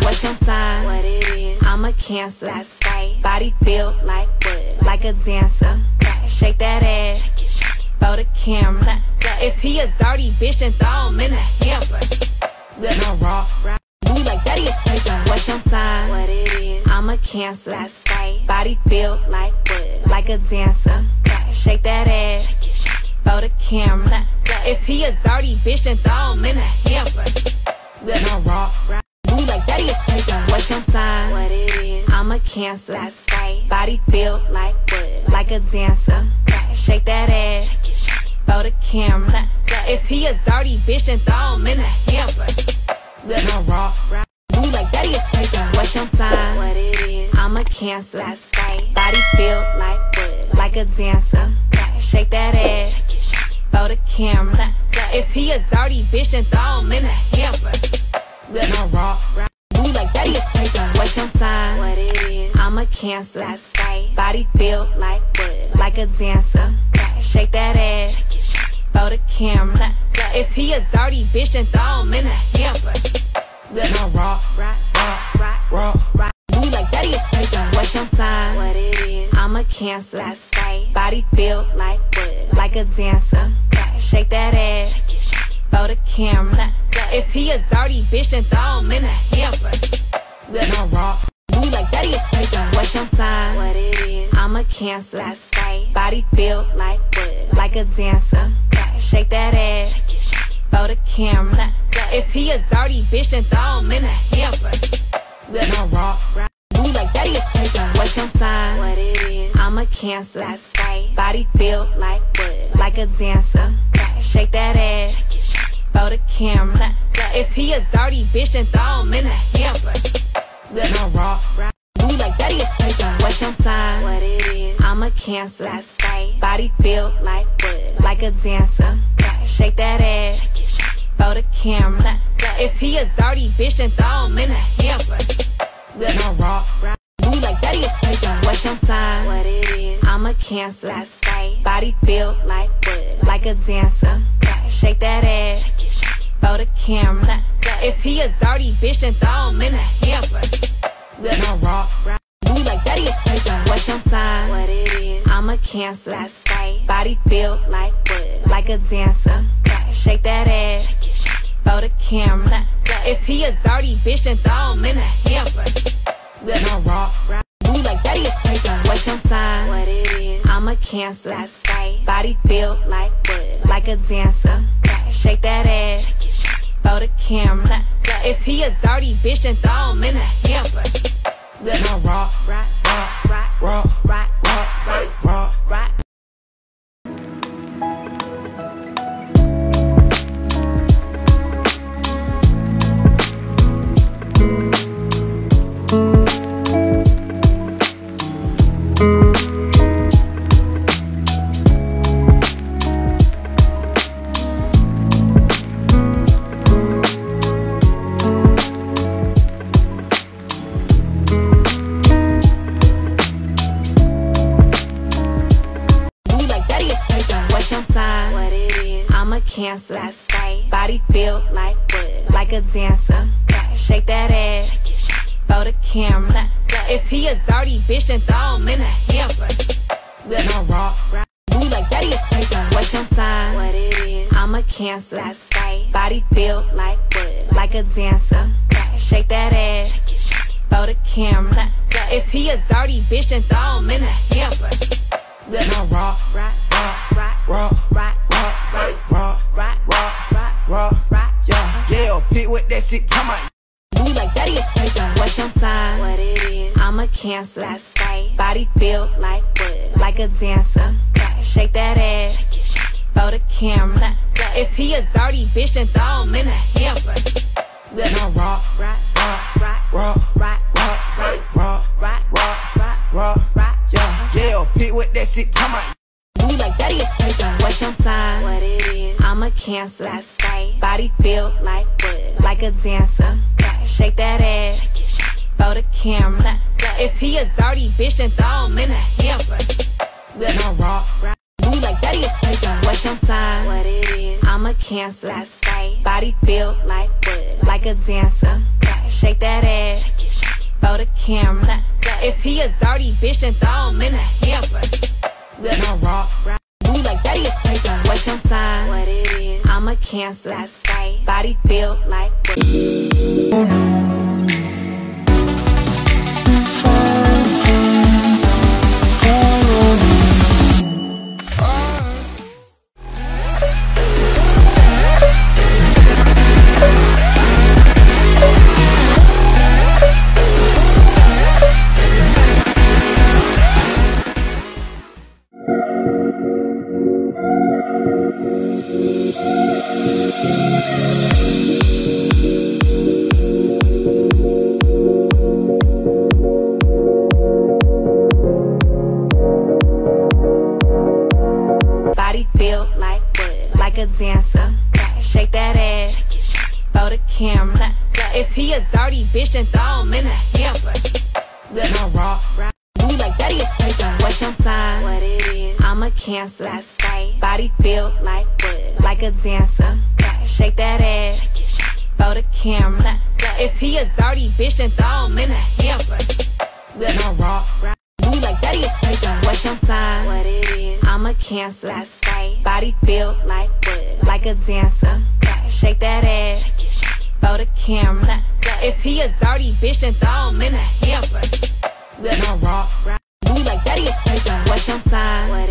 What's your sign? What it is? I'm a Cancer. That's right. Body built like wood, like a dancer. Okay. Shake that ass. Shake it, shake it. Throw the camera. Clap, clap. If he a dirty bitch, then throw him in a hamper. No raw. We like that is. What's your sign? What it is? I'm a Cancer. That's right. Body built like wood, like a dancer. Okay. Shake that ass. Shake it, shake it. Throw the camera. Clap, clap. If he a dirty bitch, then throw him in a hamper. No raw. We like that is. What's your sign? What it is? I'm a Cancer. That's right. Body built like wood, like a dancer. Okay. Shake that ass. Shake it, shake it. Throw the camera. Clap, clap. If he a dirty bitch, then throw him in a hamper. No raw. We like that is. What's your sign? What it is? I'm a Cancer. That's right. Body built like wood, like a dancer. Okay. Shake that ass. Shake it, shake it. Throw the camera. Clap, clap. If he a dirty bitch, then throw him in a hamper. No raw. We like that is. What's your sign? What it is? I'm a Cancer. That's right. Body built like wood, like a dancer. Okay. Shake that ass. Shake it, shake it. Throw the camera. Clap, clap. If he a dirty bitch, then throw him in a hamper. No raw. Raw. We like that is. What's your sign? What it is? I'm a Cancer. That's right. Body built like wood, like a dancer. Okay. Shake that ass. Shake it, shake it. Throw the camera. Clap, clap. If he a dirty bitch, then throw him in a hamper. No raw. We like that is. What's your sign? What it is? I'm a Cancer. That's right. Body built like wood, like a dancer. Okay. Shake that ass. Shake it, shake it. Throw the camera. Clap, clap. If he a dirty bitch, then throw him in a hamper. No raw. We like that is. What's your sign? What it is? I'm a Cancer. That's right. Body built like wood, like a dancer. Okay. Shake that ass. Shake it, shake it. Throw the camera. Clap, clap. If he a dirty bitch, then throw him in a hamper. No raw. We like that is. What's your sign? What it is? I'm a Cancer. That's right. Body built like wood, like a dancer. Okay. Shake that ass. Shake it, shake it. Throw the camera. Clap, clap. If he a dirty bitch, then throw him in a hamper. No raw. We like that is. What's your sign? What it is? I'm a Cancer. That's right. Body built like wood, like a dancer. Okay. Shake that ass. Shake it, shake it. Throw the camera. Clap, clap. If he a dirty bitch, then throw him in a hamper. No raw. We like that is. What's your sign? What it is? I'm a Cancer. That's right. Body built like wood, like a dancer. Okay. Shake that ass. Shake it, shake it. Throw the camera. Clap, clap. If he a dirty bitch, then throw him in a hamper. No raw. We like that is. What's your sign? What it is? I'm a Cancer. That's right. Body built like wood, like a dancer. Shake that ass. Shake it, shake it. Throw the camera. Clap, clap. If he a dirty bitch, then throw him in a hamper. No raw. Raw. Cancer, that's right. Body built like wood, like a dancer. Okay. Shake that ass. Shake it, shake it. Throw the camera. Clap, clap. If he a dirty bitch, then throw him in a hamper. No raw. We like that is. What's your sign? What it is? I'm a Cancer. That's right. Body built like wood, like a dancer. Okay. Shake that ass. Shake it, shake it. Throw the camera. Clap, clap. If he a dirty bitch, then throw him in a hamper. No raw. Hit with that shit, come on. We like that is. What's your sign? What it is? I'm a Cancer. That's right. Body built like wood, like a dancer. Okay. Shake that ass. Shake it, shake it. Throw the camera. Clap, clap. If he a dirty bitch, then throw him in a hamper. No raw. Yeah, hit with that shit, come on. We like that is. What's your sign? What it is? I'm a Cancer. That's right. Body built like wood, like a dancer. Okay. Shake that ass. Shake it, shake it. Throw the camera. Clap, clap. If he a dirty bitch, then throw him in a hamper. No raw. We like that is. What's your sign? What it is? I'm a Cancer. That's right. Body built like wood, like a dancer. Okay. Shake that ass, throw the camera. If he a dirty bitch, then throw him in a hamper. Now raw, booty like daddy is crazy. What's your sign? What it is? I'm a Cancer. That's right. Body built like what? Body built like what? Like a dancer. Shake that ass, throw the camera. If he a dirty bitch, then throw him in a hamper. Now raw, booty like daddy is crazy. What's your sign? What it is? I'm a Cancer. That's right. Body built like what? Like a dancer. Shake that ass, throw the camera. If he a dirty bitch, then throw him in a hamper. Now raw, booty like daddy is crazy. What's your sign? What it is? I'm a Cancer. That's right. Body built like what? Like a dancer. Shake that ass, throw the camera. If he a dirty bitch, then throw him in a hamper. Now raw, booty like daddy is crazy. What's your sign? What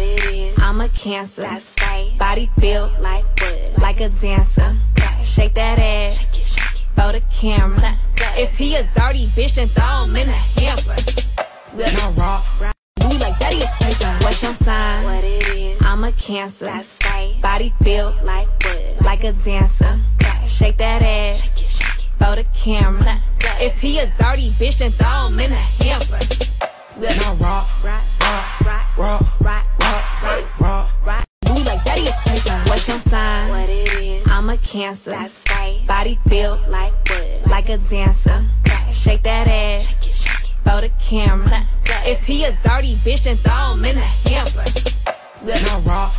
it is? I'm a Cancer. That's right. Body built like what? Like a dancer. Shake that ass, throw the camera. If he a dirty bitch, then throw him in a hamper. Now raw, booty like daddy is crazy. What's your sign? What it is? I'm a Cancer. That's right. Body built like what? Like a dancer. Shake that ass, throw the camera. If he a dirty bitch, then throw him in a hamper. Now raw, booty like daddy is crazy. What's your sign? What it is? I'm a Cancer. That's right. Body built like what? Like a dancer. Shake that ass, throw the camera. If he a dirty bitch, then throw him in a hamper. Now raw,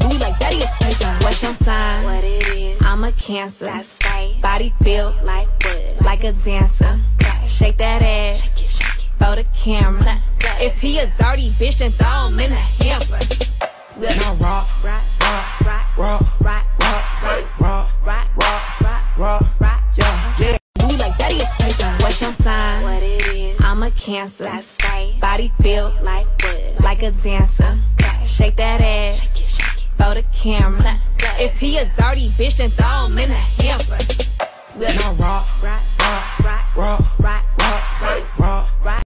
booty like daddy is crazy. What's your sign? What it is? I'm a Cancer. That's right. Body built like what? Like a dancer. Shake that ass, throw the camera. If he a dirty bitch, then throw him in a hamper. Now raw, booty like daddy is crazy. What's your sign? What it is? I'm a Cancer. That's right. Body built like what? Like a dancer. Shake that ass, throw the camera. If he a dirty bitch, then throw him in a hamper. Now raw, booty like daddy is crazy. What's your sign? What it is? I'm a Cancer. That's right. Body built like what? Like a dancer. Shake that ass, throw the camera. If he a dirty bitch, then throw him in a hamper. Now raw, booty like daddy is crazy. What's your sign? What it is? I'm a Cancer. That's right. Body built like what? Like a dancer. Shake that ass, throw the camera. If he a dirty bitch, then throw him in a hamper. Now raw,